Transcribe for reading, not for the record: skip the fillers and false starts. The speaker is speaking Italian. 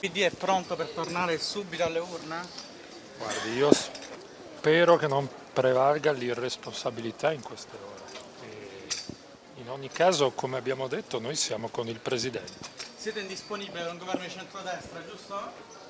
Il PD è pronto per tornare subito alle urne? Guardi, io spero che non prevalga l'irresponsabilità in queste ore. E in ogni caso, come abbiamo detto, noi siamo con il Presidente. Siete indisponibili da un governo di centrodestra, giusto?